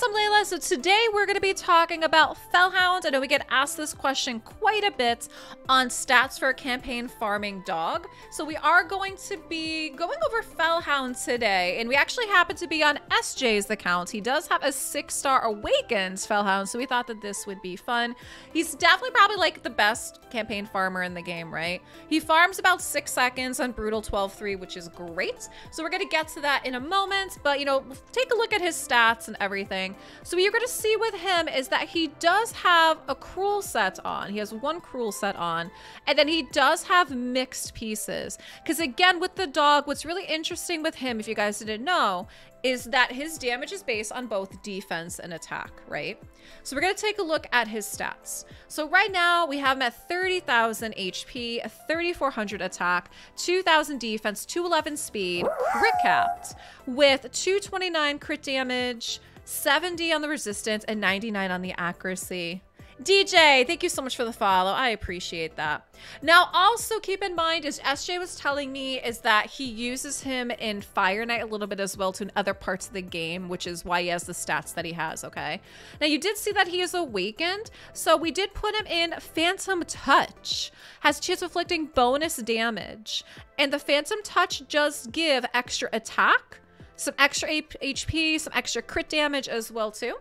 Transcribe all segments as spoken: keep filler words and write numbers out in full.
some Layla. So today we're going to be talking about Fellhound. I know we get asked this question quite a bit on stats for a campaign farming dog. So we are going to be going over Fellhound today, and we actually happen to be on S J's account. He does have a six-star Awakened Fellhound, so we thought that this would be fun. He's definitely probably like the best campaign farmer in the game, right? He farms about six seconds on Brutal twelve three, which is great. So we're going to get to that in a moment, but you know, take a look at his stats and everything. So what you're going to see with him is that he does have a cruel set on. He has one cruel set on, and then he does have mixed pieces. Because again, with the dog, what's really interesting with him, if you guys didn't know, is that his damage is based on both defense and attack, right? So we're gonna take a look at his stats. So right now we have him at thirty thousand H P, thirty-four hundred attack, two thousand defense, two eleven speed, crit capped with two twenty-nine crit damage, seventy on the resistance, and ninety-nine on the accuracy. D J, thank you so much for the follow. I appreciate that. Now, also keep in mind, as S J was telling me, is that he uses him in Fire Knight a little bit as well, to in other parts of the game, which is why he has the stats that he has, okay? Now, you did see that he is awakened, so we did put him in Phantom Touch. Has chance of inflicting bonus damage. And the Phantom Touch does give extra attack, some extra H P, some extra crit damage as well, too.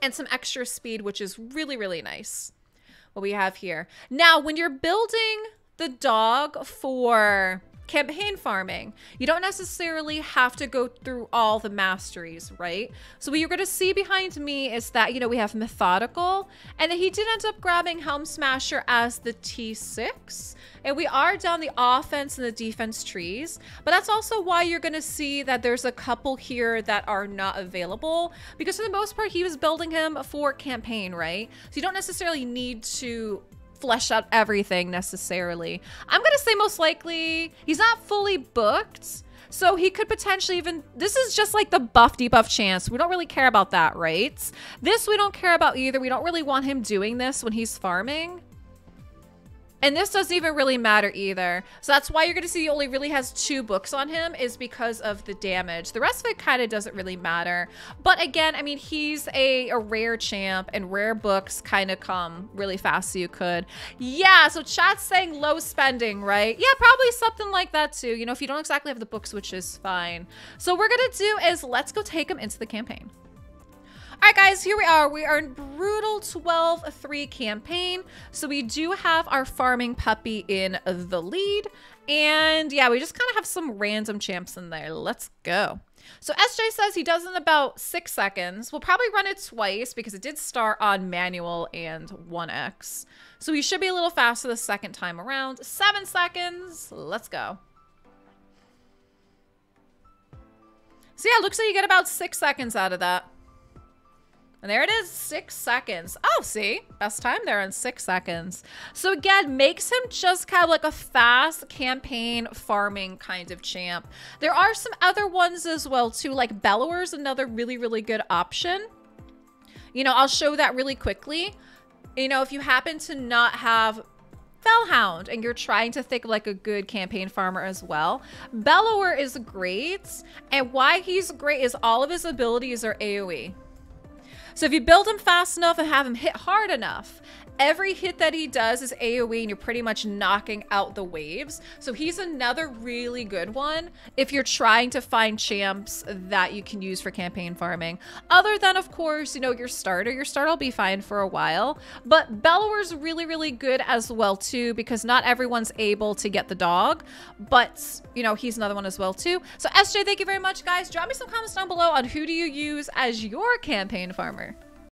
And some extra speed, which is really, really nice. What we have here. Now, when you're building the dog for campaign farming, you don't necessarily have to go through all the masteries, right? So what you're going to see behind me is that, you know, we have Methodical, and then he did end up grabbing Helm Smasher as the T six, and we are down the offense and the defense trees, but that's also why you're going to see that there's a couple here that are not available, because for the most part he was building him for campaign, right? So you don't necessarily need to flesh out everything necessarily. I'm gonna say most likely he's not fully booked, so he could potentially even, this is just like the buff debuff chance. We don't really care about that, right? This we don't care about either. We don't really want him doing this when he's farming. And this doesn't even really matter either. So that's why you're gonna see he only really has two books on him, is because of the damage. The rest of it kind of doesn't really matter. But again, I mean, he's a, a rare champ, and rare books kind of come really fast, so you could. Yeah, so chat's saying low spending, right? Yeah, probably something like that too. You know, if you don't exactly have the books, which is fine. So what we're gonna do is let's go take him into the campaign. All right, guys, here we are. We are in Brutal twelve three campaign. So we do have our farming puppy in the lead. And yeah, we just kind of have some random champs in there. Let's go. So S J says he does in about six seconds. We'll probably run it twice because it did start on manual and one X. So we should be a little faster the second time around. Seven seconds. Let's go. So yeah, looks like you get about six seconds out of that. And there it is, six seconds. Oh, see? Best time there in six seconds. So again, makes him just kind of like a fast campaign farming kind of champ. There are some other ones as well too, like Bellower is another really, really good option. You know, I'll show that really quickly. You know, if you happen to not have Fellhound and you're trying to think of like a good campaign farmer as well, Bellower is great. And why he's great is all of his abilities are AoE. So if you build him fast enough and have him hit hard enough, every hit that he does is AoE, and you're pretty much knocking out the waves. So he's another really good one if you're trying to find champs that you can use for campaign farming. Other than, of course, you know, your starter. Your starter will be fine for a while. But Bellower's really, really good as well, too, because not everyone's able to get the dog. But, you know, he's another one as well, too. So S J, thank you very much, guys. Drop me some comments down below on who do you use as your campaign farmer.